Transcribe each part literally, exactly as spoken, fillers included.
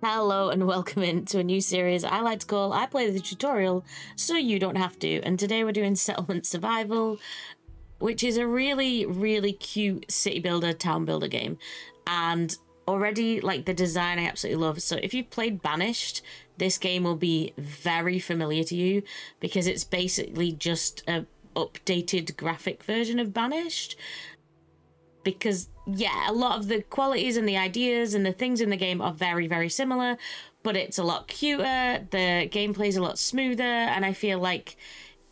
Hello and welcome into a new series I like to call I Play the Tutorial So You Don't Have To, and today we're doing Settlement Survival, which is a really really cute city builder, town builder game, and already like the design I absolutely love. So if you've played Banished, this game will be very familiar to you because it's basically just a updated graphic version of Banished. Because, yeah, a lot of the qualities and the ideas and the things in the game are very, very similar, but it's a lot cuter, the gameplay's a lot smoother, and I feel like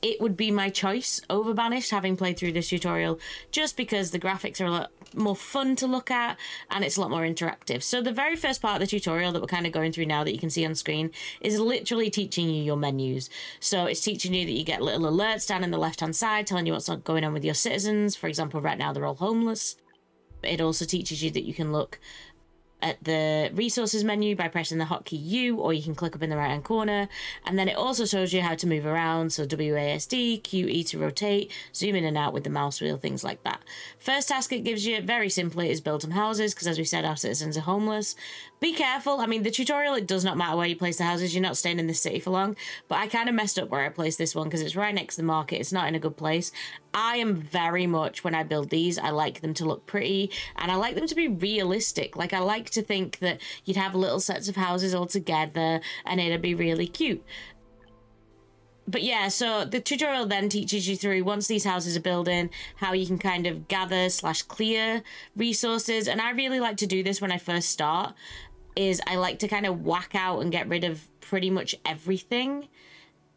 it would be my choice over Banished, having played through this tutorial, just because the graphics are a lot more fun to look at and it's a lot more interactive. So the very first part of the tutorial that we're kind of going through now that you can see on screen is literally teaching you your menus. So it's teaching you that you get little alerts down in the left hand side telling you what's going on with your citizens. For example, right now they're all homeless. It also teaches you that you can look at the resources menu by pressing the hotkey U, or you can click up in the right hand corner, and then it also shows you how to move around, so W A S D, Q E to rotate, zoom in and out with the mouse wheel, things like that. First task it gives you, very simply, is build some houses, because as we said, our citizens are homeless. Be careful, I mean the tutorial, it does not matter where you place the houses, you're not staying in this city for long, but I kind of messed up where I placed this one because it's right next to the market, it's not in a good place. I am very much, when I build these, I like them to look pretty and I like them to be realistic. Like, I like to think that you'd have little sets of houses all together and it'd be really cute. But yeah, so the tutorial then teaches you through, once these houses are building, how you can kind of gather slash clear resources. And I really like to do this when I first start, is I like to kind of whack out and get rid of pretty much everything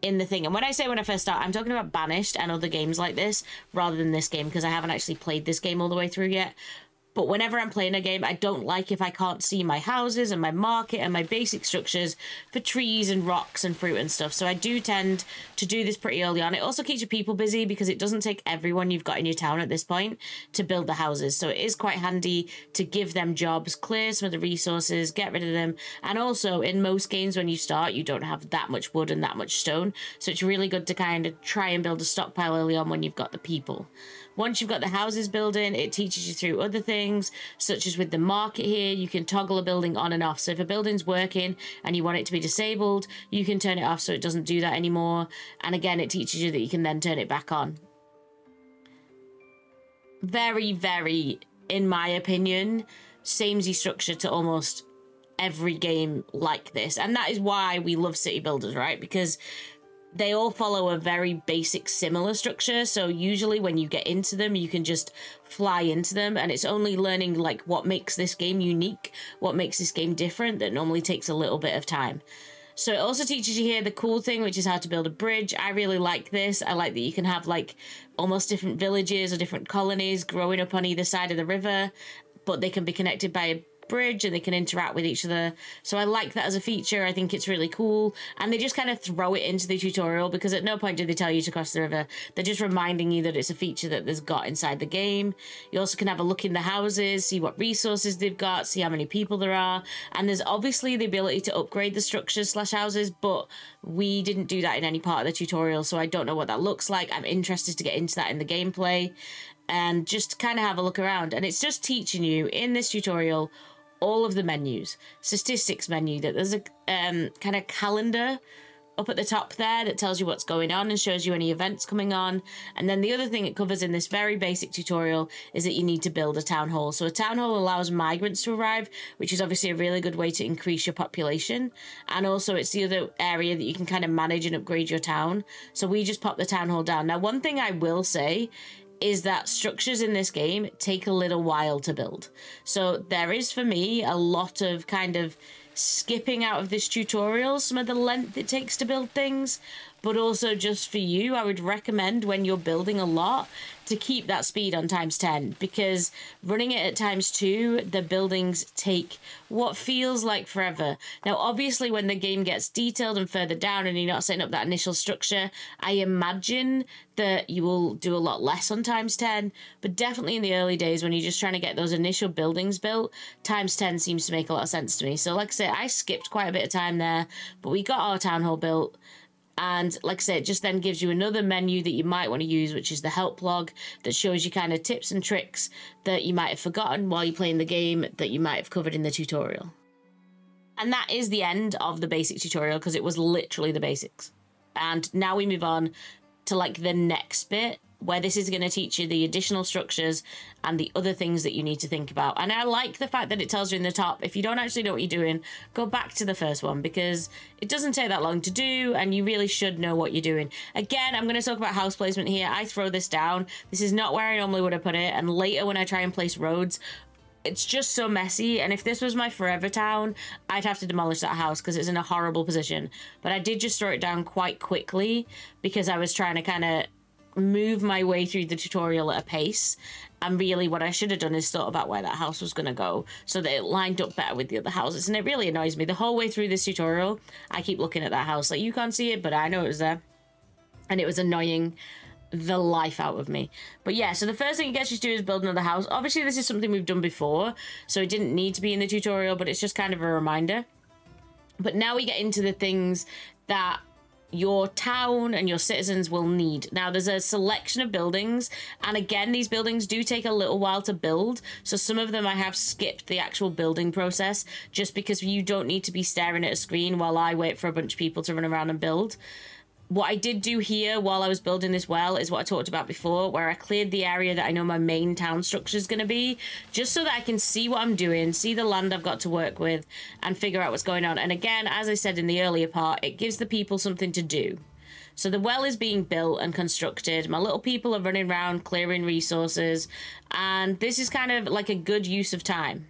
in the thing. And when I say when I first start, I'm talking about Banished and other games like this rather than this game, because I haven't actually played this game all the way through yet. But whenever I'm playing a game, I don't like if I can't see my houses and my market and my basic structures for trees and rocks and fruit and stuff. So I do tend to do this pretty early on. It also keeps your people busy because it doesn't take everyone you've got in your town at this point to build the houses. So it is quite handy to give them jobs, clear some of the resources, get rid of them. And also in most games when you start, you don't have that much wood and that much stone. So it's really good to kind of try and build a stockpile early on when you've got the people. Once you've got the houses building, it teaches you through other things, such as with the market here, you can toggle a building on and off. So if a building's working and you want it to be disabled, you can turn it off so it doesn't do that anymore. And again, it teaches you that you can then turn it back on. Very, very, in my opinion, samey structure to almost every game like this. And that is why we love city builders, right? Because they all follow a very basic similar structure, so usually when you get into them you can just fly into them, and it's only learning like what makes this game unique, what makes this game different, that normally takes a little bit of time. So it also teaches you here the cool thing, which is how to build a bridge. I really like this. I like that you can have like almost different villages or different colonies growing up on either side of the river, but they can be connected by a bridge and they can interact with each other. So I like that as a feature. I think it's really cool, and they just kind of throw it into the tutorial because at no point do they tell you to cross the river. They're just reminding you that it's a feature that they've got inside the game. You also can have a look in the houses, see what resources they've got, see how many people there are, and there's obviously the ability to upgrade the structures slash houses, but we didn't do that in any part of the tutorial, so I don't know what that looks like. I'm interested to get into that in the gameplay and just kind of have a look around. And it's just teaching you in this tutorial all of the menus, statistics menu, that there's a um, kind of calendar up at the top there that tells you what's going on and shows you any events coming on. And then the other thing it covers in this very basic tutorial is that you need to build a town hall. So a town hall allows migrants to arrive, which is obviously a really good way to increase your population. And also it's the other area that you can kind of manage and upgrade your town. So we just pop the town hall down. Now, one thing I will say is that structures in this game take a little while to build. So there is, for me, a lot of kind of skipping out of this tutorial, some of the length it takes to build things, but also just for you, I would recommend when you're building a lot to keep that speed on times ten, because running it at times two, the buildings take what feels like forever. Now, obviously, when the game gets detailed and further down and you're not setting up that initial structure, I imagine that you will do a lot less on times ten, but definitely in the early days when you're just trying to get those initial buildings built, times ten seems to make a lot of sense to me. So like I say, I skipped quite a bit of time there, but we got our town hall built. And like I said, it just then gives you another menu that you might want to use, which is the help log, that shows you kind of tips and tricks that you might have forgotten while you're playing the game that you might have covered in the tutorial. And that is the end of the basic tutorial, because it was literally the basics. And now we move on to like the next bit, where this is going to teach you the additional structures and the other things that you need to think about. And I like the fact that it tells you in the top, if you don't actually know what you're doing, go back to the first one, because it doesn't take that long to do and you really should know what you're doing. Again, I'm going to talk about house placement here. I throw this down. This is not where I normally would have put it. And later when I try and place roads, it's just so messy, and if this was my forever town, I'd have to demolish that house because it's in a horrible position. But I did just throw it down quite quickly because I was trying to kind of move my way through the tutorial at a pace, and really what I should have done is thought about where that house was going to go so that it lined up better with the other houses. And it really annoys me the whole way through this tutorial. I keep looking at that house, like, you can't see it, but I know it was there, and it was annoying the life out of me. But yeah, so the first thing it gets you to do is build another house. Obviously this is something we've done before, so it didn't need to be in the tutorial, but it's just kind of a reminder. But now we get into the things that your town and your citizens will need. Now there's a selection of buildings, and again, these buildings do take a little while to build, so some of them I have skipped the actual building process just because you don't need to be staring at a screen while I wait for a bunch of people to run around and build. What I did do here while I was building this well is what I talked about before, where I cleared the area that I know my main town structure is going to be, just so that I can see what I'm doing, see the land I've got to work with, and figure out what's going on. And again, as I said in the earlier part, it gives the people something to do. So the well is being built and constructed. My little people are running around clearing resources, and this is kind of like a good use of time.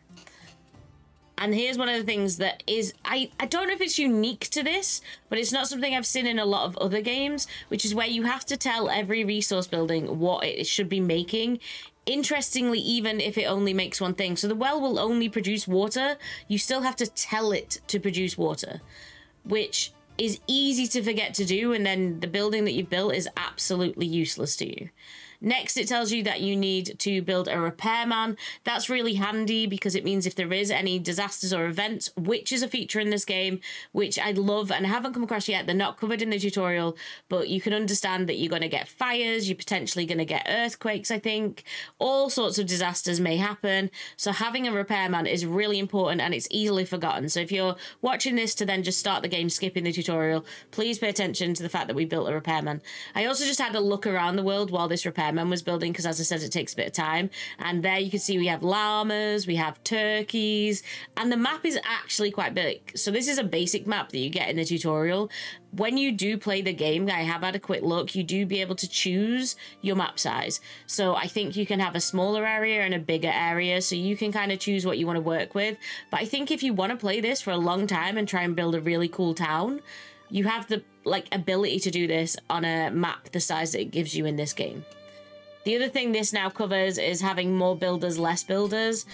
And here's one of the things that is, I, I don't know if it's unique to this, but it's not something I've seen in a lot of other games, which is where you have to tell every resource building what it should be making. Interestingly, even if it only makes one thing. So the well will only produce water. You still have to tell it to produce water, which is easy to forget to do. And then the building that you've built is absolutely useless to you. Next, it tells you that you need to build a repairman. That's really handy because it means if there is any disasters or events, which is a feature in this game, which I love and I haven't come across yet. They're not covered in the tutorial, but you can understand that you're going to get fires. You're potentially going to get earthquakes, I think. All sorts of disasters may happen. So having a repairman is really important, and it's easily forgotten. So if you're watching this to then just start the game skipping the tutorial, please pay attention to the fact that we built a repairman. I also just had a look around the world while this repairman was building, because as I said, it takes a bit of time. And there you can see we have llamas, we have turkeys, and the map is actually quite big. So this is a basic map that you get in the tutorial. When you do play the game, I have had a quick look, you do be able to choose your map size. So I think you can have a smaller area and a bigger area, so you can kind of choose what you want to work with. But I think if you want to play this for a long time and try and build a really cool town, you have the like ability to do this on a map the size that it gives you in this game. The other thing this now covers is having more builders, less builders.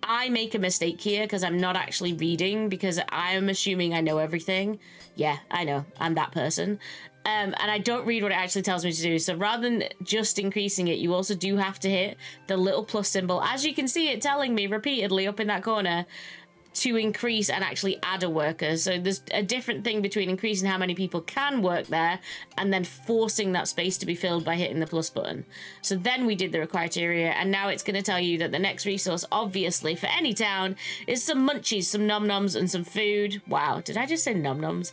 I make a mistake here because I'm not actually reading, because I'm assuming I know everything. Yeah, I know. I'm that person. Um, and I don't read what it actually tells me to do. So rather than just increasing it, you also do have to hit the little plus symbol. As you can see, it telling me repeatedly up in that corner to increase and actually add a worker. So there's a different thing between increasing how many people can work there and then forcing that space to be filled by hitting the plus button. So then we did the criteria, and now it's going to tell you that the next resource, obviously, for any town is some munchies, some nom-noms and some food. Wow, did I just say nom-noms?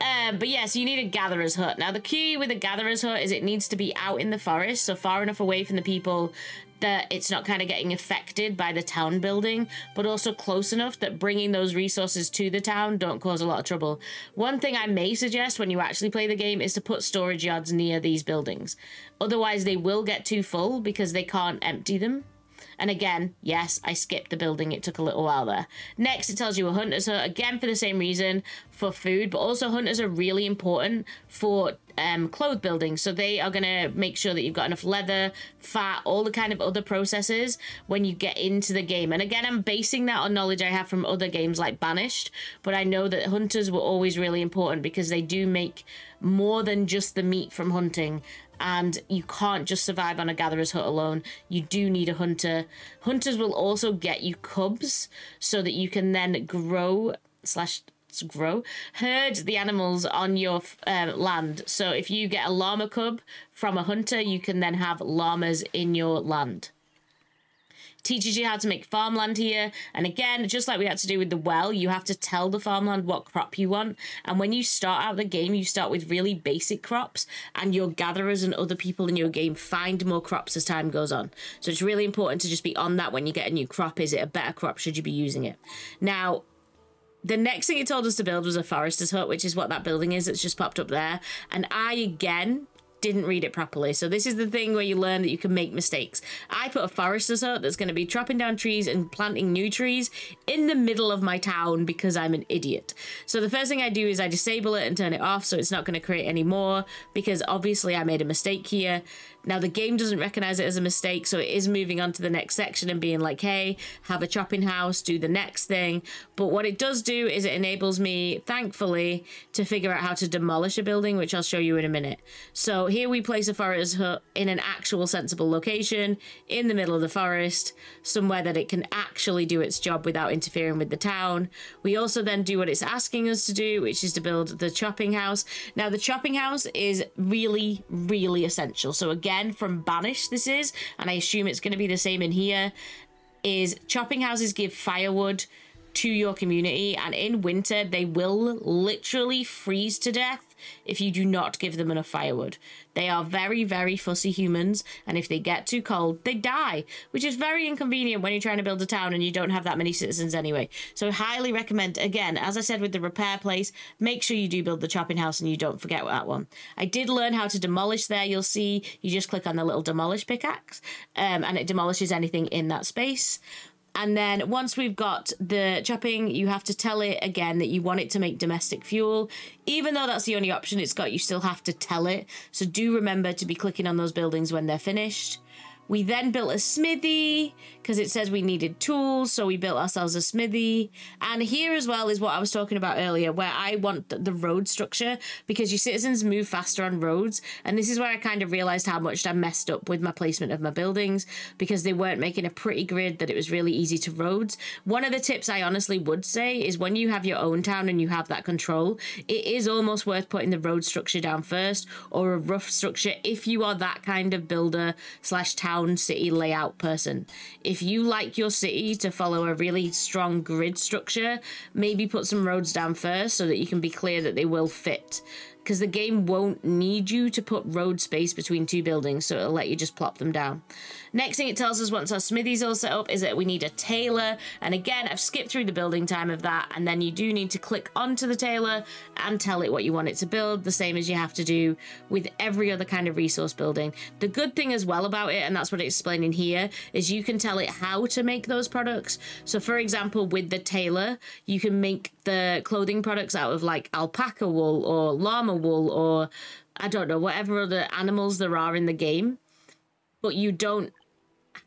Um, but yeah, so you need a gatherer's hut. Now the key with a gatherer's hut is it needs to be out in the forest, so far enough away from the people that it's not kind of getting affected by the town building, but also close enough that bringing those resources to the town don't cause a lot of trouble. One thing I may suggest when you actually play the game is to put storage yards near these buildings. Otherwise, they will get too full because they can't empty them. And again, yes, I skipped the building. It took a little while there. Next, it tells you a hunter's hut, again, for the same reason, for food, but also hunters are really important for um, cloth building. So they are going to make sure that you've got enough leather, fat, all the kind of other processes when you get into the game. And again, I'm basing that on knowledge I have from other games like Banished, but I know that hunters were always really important because they do make more than just the meat from hunting. And you can't just survive on a gatherer's hut alone. You do need a hunter. Hunters will also get you cubs so that you can then grow slash grow herd the animals on your uh, land. So if you get a llama cub from a hunter, you can then have llamas in your land. teaches you how to make farmland here. And again, just like we had to do with the well, you have to tell the farmland what crop you want. And when you start out the game, you start with really basic crops, and your gatherers and other people in your game find more crops as time goes on. So it's really important to just be on that when you get a new crop. Is it a better crop? Should you be using it? Now, the next thing it told us to build was a forester's hut, which is what that building is that's just popped up there. And I, again, didn't read it properly. So this is the thing where you learn that you can make mistakes. I put a forester's hut that's going to be chopping down trees and planting new trees in the middle of my town because I'm an idiot. So the first thing I do is I disable it and turn it off so it's not going to create any more, because obviously I made a mistake here. Now, the game doesn't recognize it as a mistake, so it is moving on to the next section and being like, hey, have a chopping house, do the next thing. But what it does do is it enables me, thankfully, to figure out how to demolish a building, which I'll show you in a minute. So here we place a forester's hut in an actual sensible location, in the middle of the forest, somewhere that it can actually do its job without interfering with the town. We also then do what it's asking us to do, which is to build the chopping house. Now, the chopping house is really, really essential. So again, from Banished, this is, and I assume it's going to be the same in here, is chopping houses give firewood to your community, and in winter they will literally freeze to death if you do not give them enough firewood. They are very, very fussy humans, and if they get too cold, they die, which is very inconvenient when you're trying to build a town and you don't have that many citizens anyway. So I highly recommend, again, as I said with the repair place, make sure you do build the chopping house and you don't forget that one. I did learn how to demolish there. You'll see you just click on the little demolish pickaxe, um, and it demolishes anything in that space. And then once we've got the chopping, you have to tell it again that you want it to make domestic fuel. Even though that's the only option it's got, you still have to tell it. So do remember to be clicking on those buildings when they're finished. We then built a smithy because it says we needed tools, so we built ourselves a smithy. And here as well is what I was talking about earlier, where I want the road structure, because your citizens move faster on roads. And this is where I kind of realized how much I messed up with my placement of my buildings, because they weren't making a pretty grid that it was really easy to roads. One of the tips I honestly would say is when you have your own town and you have that control, it is almost worth putting the road structure down first, or a rough structure if you are that kind of builder slash town city layout person. If you like your city to follow a really strong grid structure, maybe put some roads down first so that you can be clear that they will fit, because the game won't need you to put road space between two buildings, so it'll let you just plop them down. Next thing it tells us once our smithy's all set up is that we need a tailor, and again, I've skipped through the building time of that, and then you do need to click onto the tailor and tell it what you want it to build, the same as you have to do with every other kind of resource building. The good thing as well about it, and that's what it's explaining here, is you can tell it how to make those products. So for example, with the tailor, you can make the clothing products out of like alpaca wool or llama wool, or I don't know, whatever other animals there are in the game, but you don't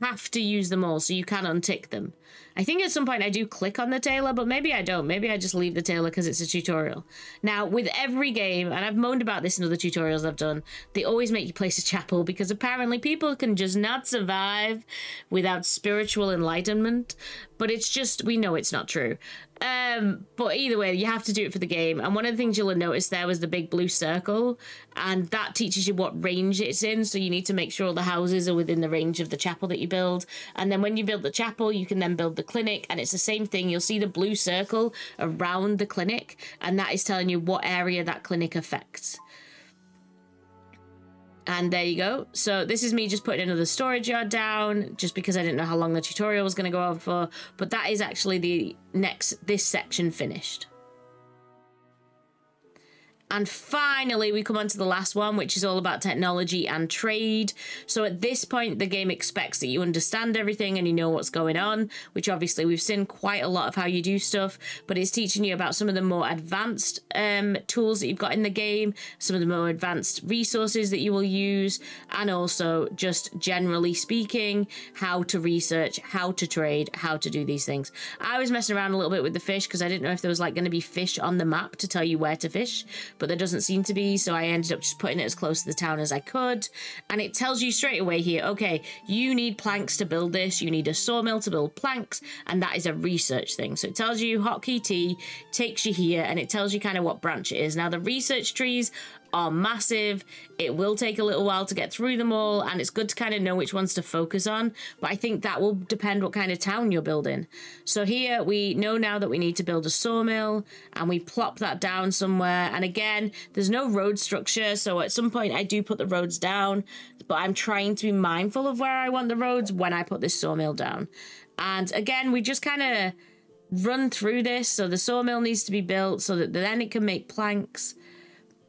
have to use them all, so you can untick them. I think at some point I do click on the tailor, but maybe I don't. Maybe I just leave the tailor because it's a tutorial. Now, with every game, and I've moaned about this in other tutorials I've done, they always make you place a chapel, because apparently people can just not survive without spiritual enlightenment. But it's just, we know it's not true. Um, but either way, you have to do it for the game. And one of the things you'll have noticed there was the big blue circle, and that teaches you what range it's in. So you need to make sure all the houses are within the range of the chapel that you build. And then when you build the chapel, you can then build the clinic, and it's the same thing. You'll see the blue circle around the clinic, and that is telling you what area that clinic affects. And there you go. So this is me just putting another storage yard down, just because I didn't know how long the tutorial was going to go on for. But that is actually the next, this section finished. And finally, we come on to the last one, which is all about technology and trade. So at this point, the game expects that you understand everything and you know what's going on, which obviously we've seen quite a lot of how you do stuff, but it's teaching you about some of the more advanced um, tools that you've got in the game, some of the more advanced resources that you will use, and also just generally speaking, how to research, how to trade, how to do these things. I was messing around a little bit with the fish because I didn't know if there was like going to be fish on the map to tell you where to fish, but there doesn't seem to be, so I ended up just putting it as close to the town as I could. And it tells you straight away here, okay, you need planks to build this, you need a sawmill to build planks, and that is a research thing. So it tells you hotkey T, takes you here, and it tells you kind of what branch it is. Now the research trees are massive. It will take a little while to get through them all, and it's good to kind of know which ones to focus on, but I think that will depend what kind of town you're building. So here we know now that we need to build a sawmill, and we plop that down somewhere. And again, there's no road structure, so at some point I do put the roads down, but I'm trying to be mindful of where I want the roads when I put this sawmill down. And again, we just kind of run through this. So the sawmill needs to be built so that then it can make planks.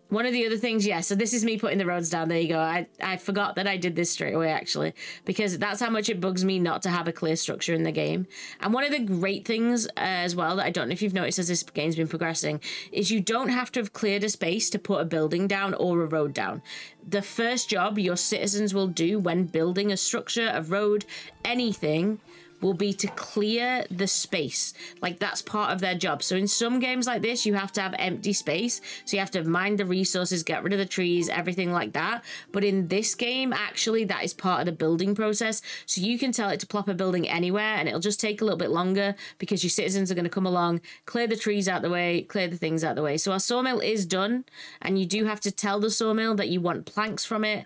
One of the other things, yeah, so this is me putting the roads down. There you go. I, I forgot that I did this straight away, actually, because that's how much it bugs me not to have a clear structure in the game. And one of the great things uh, as well, that I don't know if you've noticed as this game's been progressing, is you don't have to have cleared a space to put a building down or a road down. The first job your citizens will do when building a structure, a road, anything, will be to clear the space. Like, that's part of their job. So in some games like this, you have to have empty space. So you have to mine the resources, get rid of the trees, everything like that. But in this game, actually, that is part of the building process. So you can tell it to plop a building anywhere, and it'll just take a little bit longer because your citizens are going to come along, clear the trees out the way, clear the things out the way. So our sawmill is done, and you do have to tell the sawmill that you want planks from it.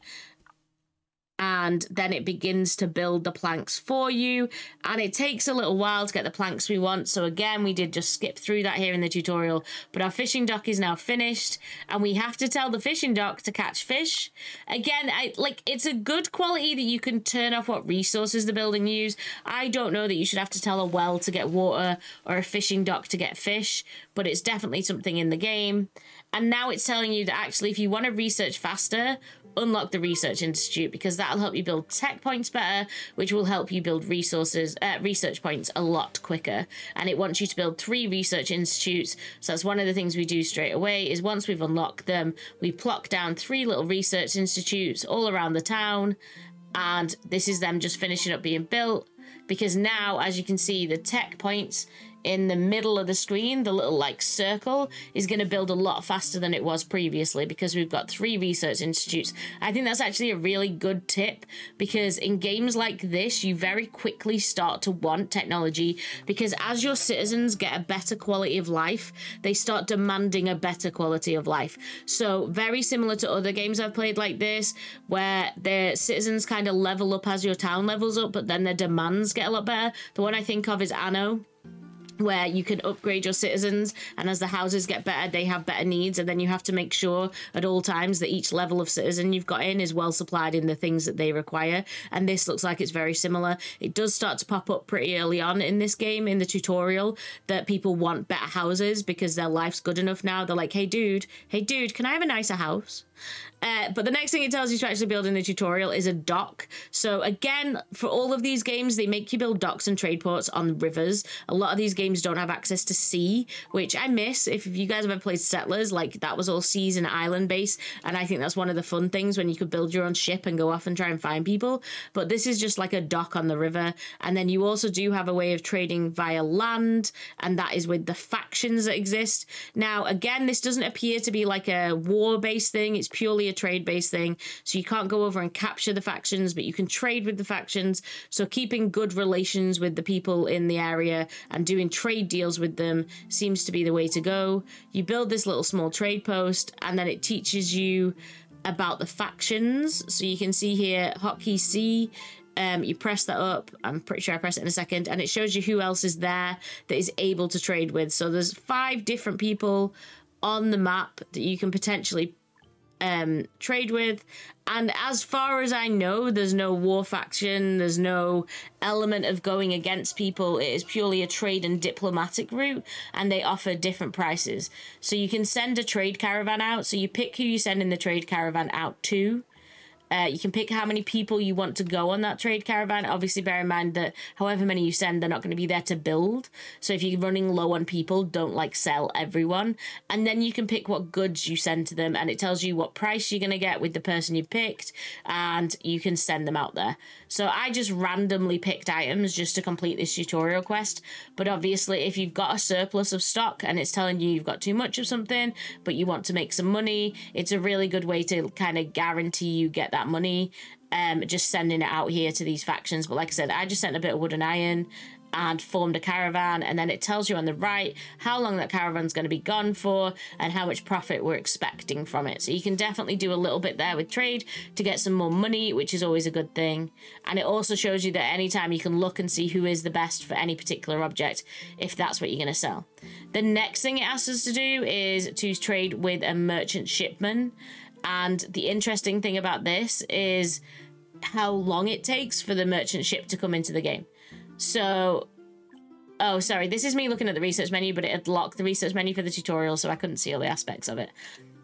And then it begins to build the planks for you, and it takes a little while to get the planks we want. So again, we did just skip through that here in the tutorial, but our fishing dock is now finished, and we have to tell the fishing dock to catch fish. Again, I like, it's a good quality that you can turn off what resources the building use. I don't know that you should have to tell a well to get water or a fishing dock to get fish, but it's definitely something in the game. And now it's telling you that actually, if you want to research faster, unlock the Research Institute, because that'll help you build tech points better, which will help you build resources, uh, research points a lot quicker. And it wants you to build three research institutes. So that's one of the things we do straight away, is once we've unlocked them, we pluck down three little research institutes all around the town. And this is them just finishing up being built, because now, as you can see, the tech points in the middle of the screen, the little like circle, is going to build a lot faster than it was previously, because we've got three research institutes. I think that's actually a really good tip, because in games like this, you very quickly start to want technology, because as your citizens get a better quality of life, they start demanding a better quality of life. So very similar to other games I've played like this, where their citizens kind of level up as your town levels up, but then their demands get a lot better. The one I think of is Anno, where you can upgrade your citizens, and as the houses get better, they have better needs, and then you have to make sure at all times that each level of citizen you've got in is well supplied in the things that they require. And this looks like it's very similar. It does start to pop up pretty early on in this game, in the tutorial, that people want better houses because their life's good enough now. They're like, hey dude, hey dude, can I have a nicer house? Uh, but the next thing it tells you to actually build in the tutorial is a dock. So again, for all of these games, they make you build docks and trade ports on rivers. A lot of these games don't have access to sea, which I miss. If you guys have ever played Settlers, like, that was all seas and island based, and I think that's one of the fun things, when you could build your own ship and go off and try and find people. But this is just like a dock on the river. And then you also do have a way of trading via land, and that is with the factions that exist. Now again, this doesn't appear to be like a war based thing. It's purely a trade-based thing, so you can't go over and capture the factions, but you can trade with the factions. So keeping good relations with the people in the area and doing trade deals with them seems to be the way to go. You build this little small trade post, and then it teaches you about the factions. So you can see here, hotkey C. Um, you press that up. I'm pretty sure I press it in a second, and it shows you who else is there that is able to trade with. So there's five different people on the map that you can potentially um trade with. And as far as I know, there's no war faction, there's no element of going against people. It is purely a trade and diplomatic route, and they offer different prices. So you can send a trade caravan out, so you pick who you send in the trade caravan out to. Uh, you can pick how many people you want to go on that trade caravan. Obviously, bear in mind that however many you send, they're not going to be there to build. So if you're running low on people, don't like sell everyone. And then you can pick what goods you send to them, and it tells you what price you're going to get with the person you picked, and you can send them out there. So I just randomly picked items just to complete this tutorial quest. But obviously, if you've got a surplus of stock and it's telling you you've got too much of something, but you want to make some money, it's a really good way to kind of guarantee you get that money, um just sending it out here to these factions. But like I said, I just sent a bit of wood and iron, and formed a caravan, and then it tells you on the right how long that caravan's going to be gone for and how much profit we're expecting from it. So you can definitely do a little bit there with trade to get some more money, which is always a good thing. And it also shows you that anytime you can look and see who is the best for any particular object, if that's what you're going to sell. The next thing it asks us to do is to trade with a merchant shipman. And the interesting thing about this is how long it takes for the merchant ship to come into the game. So, oh, sorry, this is me looking at the research menu, but it had locked the research menu for the tutorial, so I couldn't see all the aspects of it.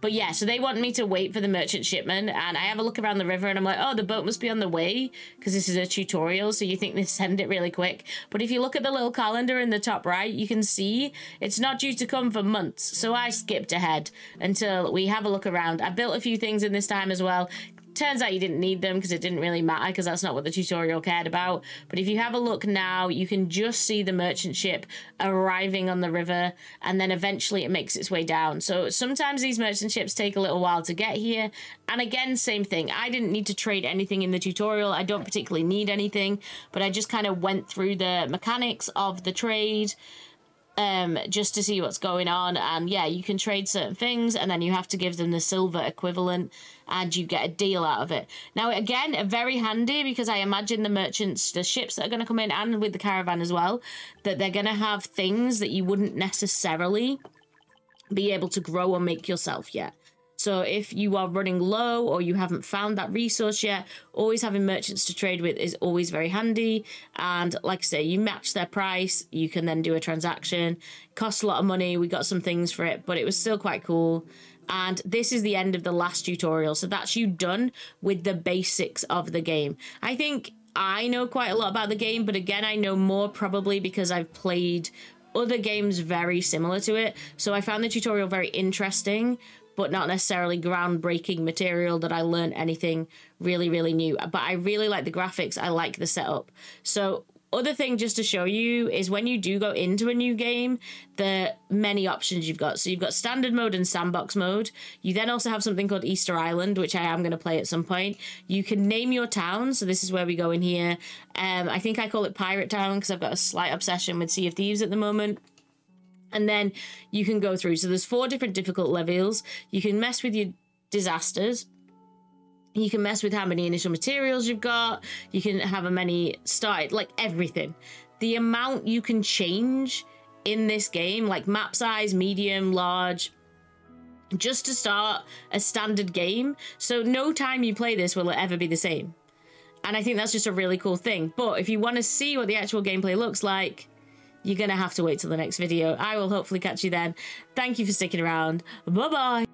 But yeah, so they want me to wait for the merchant shipment, and I have a look around the river and I'm like, oh, the boat must be on the way because this is a tutorial, so you think they send it really quick. But if you look at the little calendar in the top right, you can see it's not due to come for months. So I skipped ahead until we have a look around. I built a few things in this time as well. Turns out you didn't need them because it didn't really matter because that's not what the tutorial cared about. But if you have a look now, you can just see the merchant ship arriving on the river, and then eventually it makes its way down. So sometimes these merchant ships take a little while to get here. And again, same thing. I didn't need to trade anything in the tutorial. I don't particularly need anything, but I just kind of went through the mechanics of the trade. Um, just to see what's going on. And yeah, you can trade certain things and then you have to give them the silver equivalent and you get a deal out of it. Now, again, very handy because I imagine the merchants, the ships that are going to come in and with the caravan as well, that they're going to have things that you wouldn't necessarily be able to grow or make yourself yet. So if you are running low or you haven't found that resource yet, always having merchants to trade with is always very handy. And like I say, you match their price, you can then do a transaction. It costs a lot of money. We got some things for it, but it was still quite cool. And this is the end of the last tutorial. So that's you done with the basics of the game. I think I know quite a lot about the game, but again, I know more probably because I've played other games very similar to it. So I found the tutorial very interesting, but not necessarily groundbreaking material that I learned anything really, really new. But I really like the graphics. I like the setup. So other thing just to show you is when you do go into a new game, the many options you've got. So you've got standard mode and sandbox mode. You then also have something called Easter Island, which I am going to play at some point. You can name your town. So this is where we go in here. Um, I think I call it Pirate Town because I've got a slight obsession with Sea of Thieves at the moment. And then you can go through. So there's four different difficult levels. You can mess with your disasters. You can mess with how many initial materials you've got. You can have a many started, like everything. The amount you can change in this game, like map size, medium, large, just to start a standard game. So no time you play this will it ever be the same. And I think that's just a really cool thing. But if you want to see what the actual gameplay looks like, you're going to have to wait till the next video. I will hopefully catch you then. Thank you for sticking around. Bye-bye.